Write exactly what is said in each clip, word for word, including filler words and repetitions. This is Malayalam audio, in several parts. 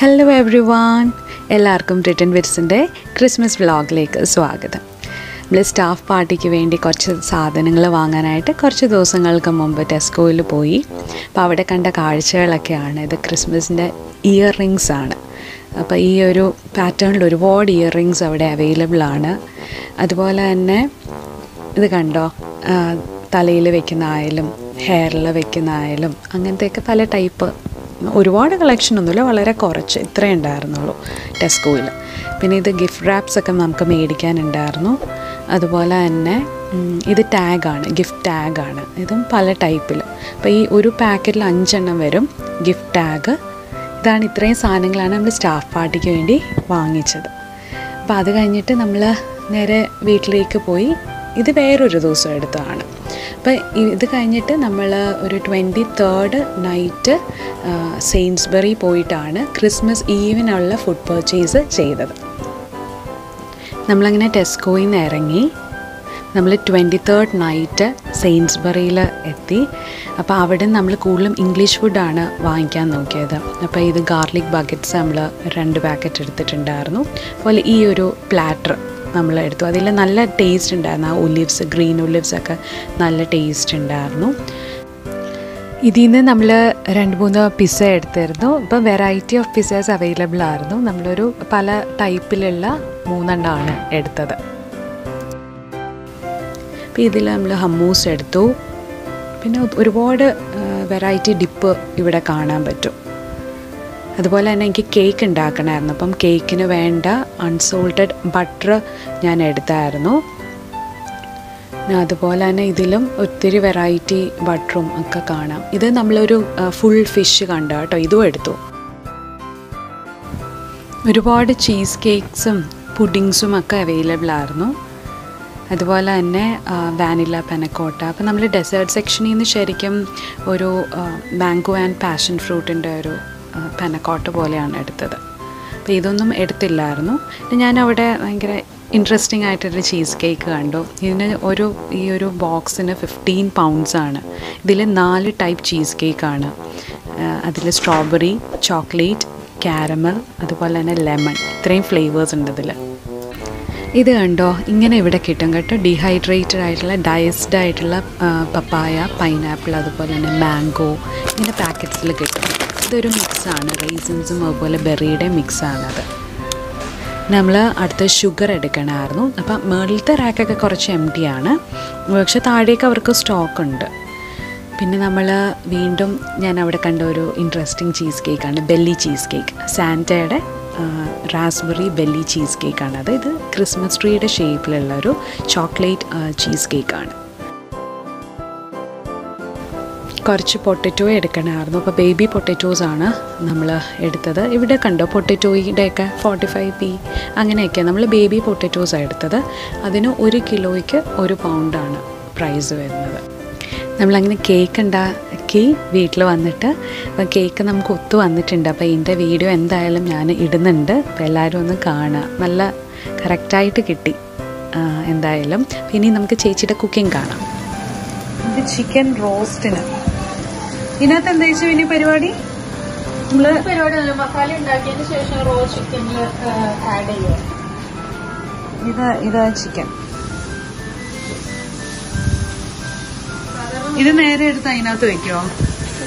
ഹലോ എവ്രി വൺ, എല്ലാവർക്കും റിട്ടേൺ വിറ്റ്സിൻ്റെ ക്രിസ്മസ് വ്ളോഗിലേക്ക് സ്വാഗതം. നമ്മൾ സ്റ്റാഫ് പാർട്ടിക്ക് വേണ്ടി കുറച്ച് സാധനങ്ങൾ വാങ്ങാനായിട്ട് കുറച്ച് ദിവസങ്ങൾക്ക് മുമ്പ് ടെസ്കോയിൽ പോയി. അപ്പോൾ അവിടെ കണ്ട കാഴ്ചകളൊക്കെയാണ് ഇത്. ക്രിസ്മസിൻ്റെ ഇയർ റിങ്സ് ആണ്. അപ്പോൾ ഈ ഒരു പാറ്റേണിൽ ഒരുപാട് ഇയർ റിങ്സ് അവിടെ അവൈലബിൾ ആണ്. അതുപോലെ തന്നെ ഇത് കണ്ടോ, തലയിൽ വെക്കുന്ന ആയാലും ഹെയറിൽ വെക്കുന്ന ആയാലും അങ്ങനത്തെയൊക്കെ പല ടൈപ്പ്, ഒരുപാട് കളക്ഷനൊന്നുമില്ല, വളരെ കുറച്ച് ഇത്രയേ ഉണ്ടായിരുന്നുള്ളൂ ടെസ്കോയിൽ. പിന്നെ ഇത് ഗിഫ്റ്റ് റാപ്സൊക്കെ നമുക്ക് മേടിക്കാനുണ്ടായിരുന്നു. അതുപോലെ തന്നെ ഇത് ടാഗാണ്, ഗിഫ്റ്റ് ടാഗാണ്. ഇതും പല ടൈപ്പിൽ. അപ്പോൾ ഈ ഒരു പാക്കറ്റിൽ അഞ്ചെണ്ണം വരും ഗിഫ്റ്റ് ടാഗ്. ഇതാണ്, ഇത്രയും സാധനങ്ങളാണ് നമ്മൾ സ്റ്റാഫ് പാർട്ടിക്ക് വേണ്ടി വാങ്ങിച്ചത്. അപ്പോൾ അത് കഴിഞ്ഞിട്ട് നമ്മൾ നേരെ വീട്ടിലേക്ക് പോയി. ഇത് വേറൊരു ദിവസം എടുത്തതാണ്. അപ്പോൾ ഇത് കഴിഞ്ഞിട്ട് നമ്മൾ ഒരു ട്വൻറ്റി തേർഡ് നൈറ്റ് സെയിൻസ്ബറി പോയിട്ടാണ് ക്രിസ്മസ് ഈവിനുള്ള ഫുഡ് പർച്ചേസ് ചെയ്തത്. നമ്മളങ്ങനെ ടെസ്കോയിൽ നിന്ന് ഇറങ്ങി നമ്മൾ ട്വൻറ്റി തേർഡ് നൈറ്റ് സെയിൻസ്ബറിയിൽ എത്തി. അപ്പോൾ അവിടെ നമ്മൾ കൂടുതലും ഇംഗ്ലീഷ് ഫുഡാണ് വാങ്ങിക്കാൻ നോക്കിയത്. അപ്പോൾ ഇത് ഗാർലിക് ബക്കറ്റ്സ് നമ്മൾ രണ്ട് പാക്കറ്റ് എടുത്തിട്ടുണ്ടായിരുന്നു. അതുപോലെ ഈ ഒരു പ്ലാറ്റർ നമ്മൾ എടുത്തു. അതിൽ നല്ല ടേസ്റ്റ് ഉണ്ടായിരുന്നു. ആ ഒലിവ്സ്, ഗ്രീൻ ഒലിവ്സൊക്കെ നല്ല ടേസ്റ്റ് ഉണ്ടായിരുന്നു. ഇതിൽ നിന്ന് നമ്മൾ രണ്ട് മൂന്ന് പിസ്സ എടുത്തിരുന്നു. ഇപ്പോൾ വെറൈറ്റി ഓഫ് പിസ്സസ് അവൈലബിൾ ആയിരുന്നു. നമ്മളൊരു പല ടൈപ്പിലുള്ള മൂന്നെണ്ണമാണ് എടുത്തത്. അപ്പോൾ ഇതിൽ നമ്മൾ ഹമ്മൂസ് എടുത്തു. പിന്നെ ഒരുപാട് വെറൈറ്റി ഡിപ്പ് ഇവിടെ കാണാൻ പറ്റും. അതുപോലെ തന്നെ എനിക്ക് കേക്ക് ഉണ്ടാക്കണമായിരുന്നു. അപ്പം കേക്കിന് വേണ്ട അൺസോൾട്ടഡ് ബട്ടർ ഞാൻ എടുത്തായിരുന്നു. അതുപോലെ തന്നെ ഇതിലും ഒത്തിരി വെറൈറ്റി ബട്ടറും ഒക്കെ കാണാം. ഇത് നമ്മളൊരു ഫുൾ ഫിഷ് കണ്ട കേട്ടോ, ഇതും എടുത്തു. ഒരുപാട് ചീസ് കേക്ക്സും പുഡിങ്സും ഒക്കെ അവൈലബിൾ ആയിരുന്നു. അതുപോലെ തന്നെ വാനില പനക്കോട്ട. അപ്പോൾ നമ്മൾ ഡെസേർട്ട് സെക്ഷനിൽ നിന്ന് ശരിക്കും ഒരു മാംഗോ ആൻഡ് പാഷൻ ഫ്രൂട്ടിൻ്റെ ഒരു പനക്കോട്ട പോലെയാണ് എടുത്തത്. അപ്പോൾ ഇതൊന്നും എടുത്തില്ലായിരുന്നു. ഞാനവിടെ ഭയങ്കര ഇൻട്രസ്റ്റിംഗ് ആയിട്ടൊരു ചീസ് കേക്ക് കണ്ടു. ഇതിന് ഒരു ഈ ഒരു ബോക്സിന് ഫിഫ്റ്റീൻ പൗണ്ട്സാണ്. ഇതിൽ നാല് ടൈപ്പ് ചീസ് കേക്കാണ്. അതിൽ സ്ട്രോബെറി, ചോക്ലേറ്റ്, കാരമൽ, അതുപോലെ തന്നെ ലെമൺ, ഇത്രയും ഫ്ലേവേഴ്സ് ഉണ്ട് ഇതിൽ. ഇത് കണ്ടോ, ഇങ്ങനെ ഇവിടെ കിട്ടും കേട്ടോ. ഡീഹൈഡ്രേറ്റഡ് ആയിട്ടുള്ള ഡൈസ്ഡ് ആയിട്ടുള്ള പപ്പായ, പൈനാപ്പിൾ, അതുപോലെ തന്നെ മാംഗോ ഇങ്ങനെ പാക്കറ്റ്സിൽ കിട്ടും. ഇതൊരു മിക്സാണ്, റൈസിൻസും അതുപോലെ ബെറിയുടെ മിക്സാണത്. നമ്മൾ അടുത്ത ഷുഗർ എടുക്കണമായിരുന്നു. അപ്പം മേളിലത്തെ റാക്കൊക്കെ കുറച്ച് എം ടി ആണ്, പക്ഷെ താഴേക്ക് അവർക്ക് സ്റ്റോക്കുണ്ട്. പിന്നെ നമ്മൾ വീണ്ടും ഞാൻ അവിടെ കണ്ട ഒരു ഇൻട്രസ്റ്റിംഗ് ചീസ് കേക്കാണ് ബെല്ലി ചീസ് കേക്ക്. സാന്റയുടെ റാസ്ബെറി ബെല്ലി ചീസ് കേക്കാണത്. ഇത് ക്രിസ്മസ് ട്രീയുടെ ഷേപ്പിലുള്ളൊരു ചോക്ലേറ്റ് ചീസ് കേക്കാണ്. കുറച്ച് പൊട്ടറ്റോ എടുക്കണമായിരുന്നു. അപ്പോൾ ബേബി പൊട്ടറ്റോസാണ് നമ്മൾ എടുത്തത്. ഇവിടെ കണ്ടോ പൊട്ടറ്റോയുടെയൊക്കെ ഫോർട്ടി ഫൈവ് പി അങ്ങനെയൊക്കെ. നമ്മൾ ബേബി പൊട്ടറ്റോസാണ് എടുത്തത്. അതിന് ഒരു കിലോയ്ക്ക് ഒരു പൗണ്ടാണ് പ്രൈസ് വരുന്നത്. നമ്മളങ്ങനെ കേക്ക് ഉണ്ടാക്കി വീട്ടിൽ വന്നിട്ട്, അപ്പം കേക്ക് നമുക്ക് ഒത്തു വന്നിട്ടുണ്ട്. അപ്പോൾ ഇതിൻ്റെ വീഡിയോ എന്തായാലും ഞാൻ ഇടുന്നുണ്ട്. അപ്പോൾ എല്ലാവരും ഒന്ന് കാണുക. നല്ല കറക്റ്റായിട്ട് കിട്ടി എന്തായാലും. ഇനി നമുക്ക് ചേച്ചിയുടെ കുക്കിംഗ് കാണാം. ഇത് ചിക്കൻ റോസ്റ്റിന് ഇതിനകത്ത് എന്താ വെച്ചാൽ പിന്നെ പരിപാടി നമ്മള് പരിപാടി മസാല ഉണ്ടാക്കിയതിന് ശേഷം റോസ്റ്റ് ചിക്കനില് ആഡ് ചെയ്യുക. ഇത് ഇതാ ചിക്കൻ. ഇത് നേരെ എടുത്ത് അതിനകത്ത് വെക്കുവോ?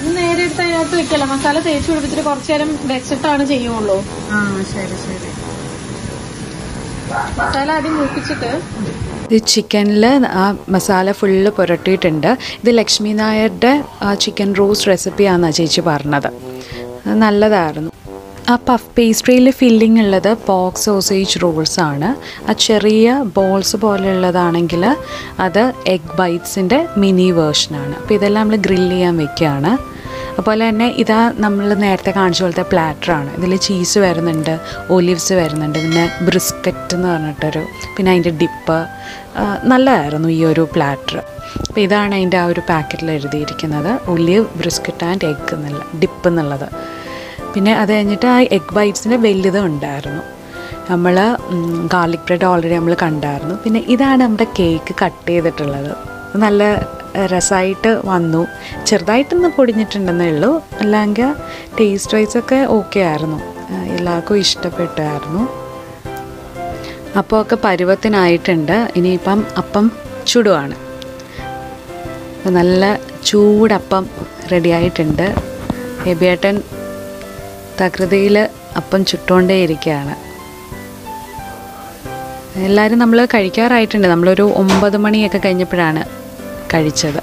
ഇത് നേരെ എടുത്ത് അതിനകത്ത് വെക്കല്ല, മസാല തേച്ച് കൊടുത്തിട്ട് കുറച്ചു നേരം വെച്ചിട്ടാണ് ചെയ്യുള്ളൂ. ആ ശരി ശരി. മസാല ആദ്യം മൂപ്പിച്ചിട്ട് ഇത് ചിക്കനിൽ ആ മസാല ഫുള്ള് പുരട്ടിയിട്ടുണ്ട്. ഇത് ലക്ഷ്മി നായരുടെ ചിക്കൻ റോസ്റ്റ് റെസിപ്പിയാണെന്നാണ് ചേച്ചി പറഞ്ഞത്. നല്ലതായിരുന്നു. ആ പഫ് പേസ്ട്രിയിൽ ഫില്ലിംഗ് ഉള്ളത് പോർക്ക് സോസേജ് റോൾസാണ്. ആ ചെറിയ ബോൾസ് പോലെയുള്ളതാണെങ്കിൽ അത് എഗ് ബൈറ്റ്സിൻ്റെ മിനി വേർഷനാണ്. അപ്പോൾ ഇതെല്ലാം നമ്മൾ ഗ്രില്ല് ചെയ്യാൻ വെക്കുകയാണ്. അതുപോലെ തന്നെ ഇതാ നമ്മൾ നേരത്തെ കാണിച്ച പോലത്തെ പ്ലാറ്ററാണ്. ഇതിൽ ചീസ് വരുന്നുണ്ട്, ഒലിവ്സ് വരുന്നുണ്ട്, പിന്നെ ബ്രിസ്ക്കറ്റ് എന്ന് പറഞ്ഞിട്ടൊരു, പിന്നെ അതിൻ്റെ ഡിപ്പ്. നല്ലതായിരുന്നു ഈ ഒരു പ്ലാറ്റർ. അപ്പോൾ ഇതാണ് അതിൻ്റെ ആ ഒരു പാക്കറ്റിൽ എഴുതിയിരിക്കുന്നത്, ഒലിവ്, ബ്രിസ്ക്കറ്റ് ആൻഡ് എഗ് എന്നുള്ള ഡിപ്പ് എന്നുള്ളത്. പിന്നെ അത് കഴിഞ്ഞിട്ട് ആ എഗ് ബൈറ്റ്സിൻ്റെ വലുത് ഉണ്ടായിരുന്നു. നമ്മൾ ഗാർലിക് ബ്രെഡ് ഓൾറെഡി നമ്മൾ കണ്ടായിരുന്നു. പിന്നെ ഇതാണ് നമ്മുടെ കേക്ക് കട്ട് ചെയ്തിട്ടുള്ളത്. നല്ല രസമായിട്ട് വന്നു. ചെറുതായിട്ടൊന്ന് പൊടിഞ്ഞിട്ടുണ്ടെന്നേ ഉള്ളൂ, അല്ലെങ്കിൽ ടേസ്റ്റ് വൈസൊക്കെ ഓക്കെ ആയിരുന്നു. എല്ലാവർക്കും ഇഷ്ടപ്പെട്ടായിരുന്നു. അപ്പമൊക്കെ പരുവത്തിനായിട്ടുണ്ട്. ഇനിയിപ്പം അപ്പം ചുടുവാണ്. നല്ല ചൂടപ്പം റെഡിയായിട്ടുണ്ട്. എബിയേട്ടൻ തകൃതിയിൽ അപ്പം ചുട്ടുകൊണ്ടേയിരിക്കുകയാണ്. എല്ലാവരും നമ്മൾ കഴിക്കാറായിട്ടുണ്ട്. നമ്മളൊരു ഒമ്പത് മണിയൊക്കെ കഴിഞ്ഞപ്പോഴാണ് കഴിച്ചത്.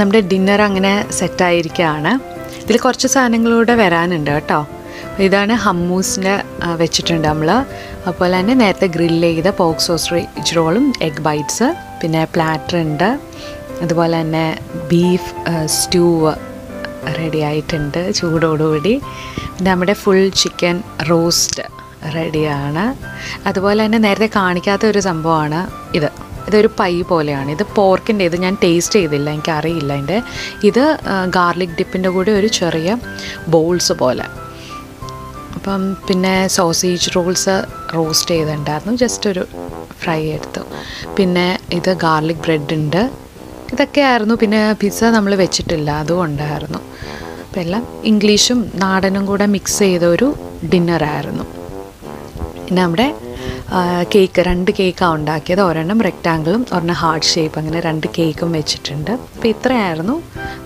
നമ്മുടെ ഡിന്നർ അങ്ങനെ സെറ്റായിരിക്കുകയാണ്. ഇതിൽ കുറച്ച് സാധനങ്ങളൂടെ വരാനുണ്ട് കേട്ടോ. ഇതാണ് ഹമ്മൂസിൻ്റെ വെച്ചിട്ടുണ്ട് നമ്മൾ. അതുപോലെ തന്നെ നേരത്തെ ഗ്രില്ല് ചെയ്ത പോർക്ക് സോസേജ് റോളും എഗ് ബൈറ്റ്സ്, പിന്നെ പ്ലാറ്റർ ഉണ്ട്. അതുപോലെ തന്നെ ബീഫ് സ്റ്റൂ റെഡി ആയിട്ടുണ്ട് ചൂടോടുകൂടി. നമ്മുടെ ഫുൾ ചിക്കൻ റോസ്റ്റ് റെഡിയാണ്. അതുപോലെ തന്നെ നേരത്തെ കാണിക്കാത്ത ഒരു സംഭവമാണ് ഇത്. ഇതൊരു പൈ പോലെയാണ്. ഇത് പോർക്കിൻ്റെ, ഇത് ഞാൻ ടേസ്റ്റ് ചെയ്തില്ല, എനിക്കറിയില്ല അതിൻ്റെ. ഇത് ഗാർലിക് ഡിപ്പിൻ്റെ കൂടെ ഒരു ചെറിയ ബോൾസ് പോലെ. അപ്പം പിന്നെ സോസേജ് റോൾസ് റോസ്റ്റ് ചെയ്തിട്ടുണ്ടായിരുന്നു, ജസ്റ്റ് ഒരു ഫ്രൈ എടുത്തു. പിന്നെ ഇത് ഗാർലിക് ബ്രെഡ് ഉണ്ട്. ഇതൊക്കെ ആയിരുന്നു. പിന്നെ പിസ്സ നമ്മൾ വെച്ചിട്ടില്ല, അതും ഉണ്ടായിരുന്നു. അപ്പം എല്ലാം ഇംഗ്ലീഷും നാടനും കൂടെ മിക്സ് ചെയ്തൊരു ഡിന്നറായിരുന്നു. പിന്നെ നമ്മുടെ കേക്ക്, രണ്ട് കേക്കാണ് ഉണ്ടാക്കിയത്. ഒരെണ്ണം റെക്റ്റാങ്കിളും ഒരെണ്ണം ഹാർട്ട് ഷേപ്പ്, അങ്ങനെ രണ്ട് കേക്കും വെച്ചിട്ടുണ്ട്. അപ്പോൾ ഇത്രയായിരുന്നു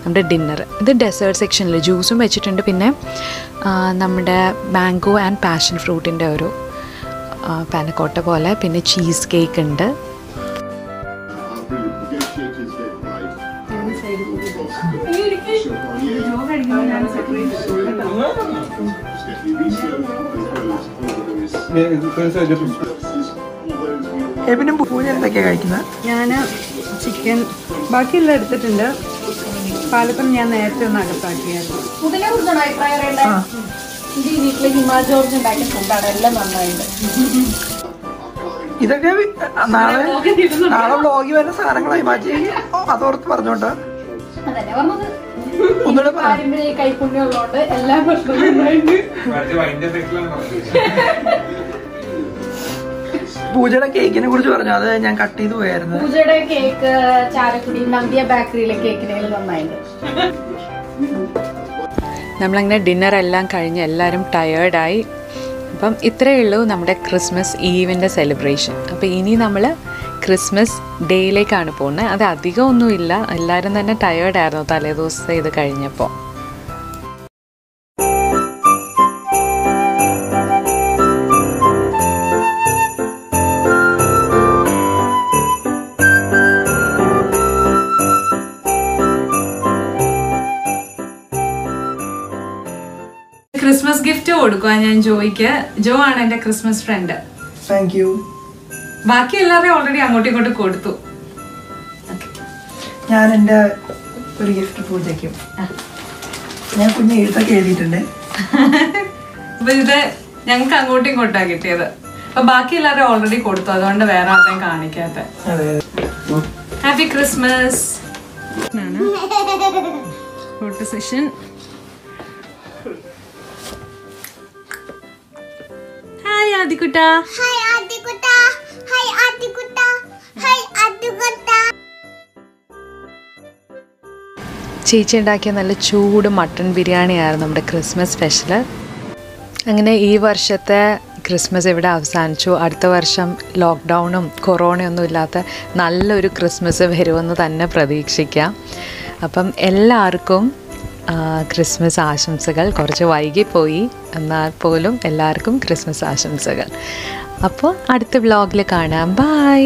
നമ്മുടെ ഡിന്നർ. ഇത് ഡെസേർട്ട് സെക്ഷനിൽ ജ്യൂസും വെച്ചിട്ടുണ്ട്. പിന്നെ നമ്മുടെ മാംഗോ ആൻഡ് പാഷൻ ഫ്രൂട്ടിൻ്റെ ഒരു പാനക്കോട്ട പോലെ. പിന്നെ ചീസ് കേക്ക് ഉണ്ട്. എന്തൊക്കെയാണ് കഴിക്കുന്നത്? ഞാൻ ചിക്കൻ ബാക്കിയെല്ലാം എടുത്തിട്ടുണ്ട്. പാലപ്പം ഞാൻ നേരത്തെ ഒന്ന് അകത്താക്കിയായിരുന്നു. ഇതൊക്കെ നാളെ നാളെ വ്ളോഗി വരുന്ന സാധനങ്ങളായി മാറ്റി അതോർത്ത് പറഞ്ഞോണ്ട് കൈപ്പുണ്യമുള്ളതുകൊണ്ട് എല്ലാ പ്രശ്നവും. പൂജയുടെ കേക്കിനെ കുറിച്ച് പറഞ്ഞു, അത് ഞാൻ കട്ട് ചെയ്ത് പോയായിരുന്നു. പൂജയുടെ കേക്ക് ചാലക്കുടി നമ്പിയ ബേക്കറിയിലെ കേക്കിനേലും നന്നായിട്ട്. നമ്മളങ്ങനെ ഡിന്നറെല്ലാം കഴിഞ്ഞ് എല്ലാവരും ടയേർഡായി. അപ്പം ഇത്രയേ ഉള്ളൂ നമ്മുടെ ക്രിസ്മസ് ഈവിൻ്റെ സെലിബ്രേഷൻ. അപ്പം ഇനി നമ്മൾ ക്രിസ്മസ് ഡേയിലേക്കാണ് പോകുന്നത്. അത് അധികം ഒന്നുമില്ല. എല്ലാവരും തന്നെ ടയേർഡായിരുന്നു തലേദിവസത്തെ ഇത് കഴിഞ്ഞപ്പോൾ. ക്രിസ്മസ് ഗിഫ്റ്റ് കൊടുക്കുക ഞാൻ ജോയ്ക്ക്. ജോ ആണ് എന്റെ ക്രിസ്മസ് ഫ്രണ്ട്. Thank you. ബാക്കി എല്ലാവരെയും ഓൾറെഡി അങ്ങോട്ടും ഇങ്ങോട്ടും കൊടുത്തു. ഞാൻ എന്റെ ഒരു ഗിഫ്റ്റ് പൂജയ്ക്കും ഞാൻ കുഞ്ഞ് എഴുത്തൊക്കെ എഴുതിയിട്ടുണ്ട്. അപ്പൊ ഇത് ഞങ്ങൾക്ക് അങ്ങോട്ടും ഇങ്ങോട്ടാ കിട്ടിയത്. അപ്പൊ ബാക്കി എല്ലാവരും ഓൾറെഡി കൊടുത്തു, അതുകൊണ്ട് വേറെ ആരെയും കാണിക്കാത്ത. Happy Christmas. Photo session. Hi ആദികുട്ട. ഹായ് ആദികുട്ട. ഹായ് ആദികുട്ട. ഹായ് ആദികുട്ട. ചേച്ചി ഉണ്ടാക്കിയ നല്ല ചൂട് മട്ടൺ ബിരിയാണിയായിരുന്നു നമ്മുടെ ക്രിസ്മസ് സ്പെഷ്യൽ. അങ്ങനെ ഈ വർഷത്തെ ക്രിസ്മസ് ഇവിടെ അവസാനിച്ചു. അടുത്ത വർഷം ലോക്ക്ഡൗണും കൊറോണയൊന്നും ഇല്ലാത്ത നല്ലൊരു ക്രിസ്മസ് വരുമെന്ന് തന്നെ പ്രതീക്ഷിക്കാം. അപ്പം എല്ലാവർക്കും ക്രിസ്മസ് ആശംസകൾ. കുറച്ച് വൈകിപ്പോയി എന്നാൽ പോലും എല്ലാവർക്കും ക്രിസ്മസ് ആശംസകൾ. അപ്പോൾ അടുത്ത വ്ളോഗിൽ കാണാം. ബൈ.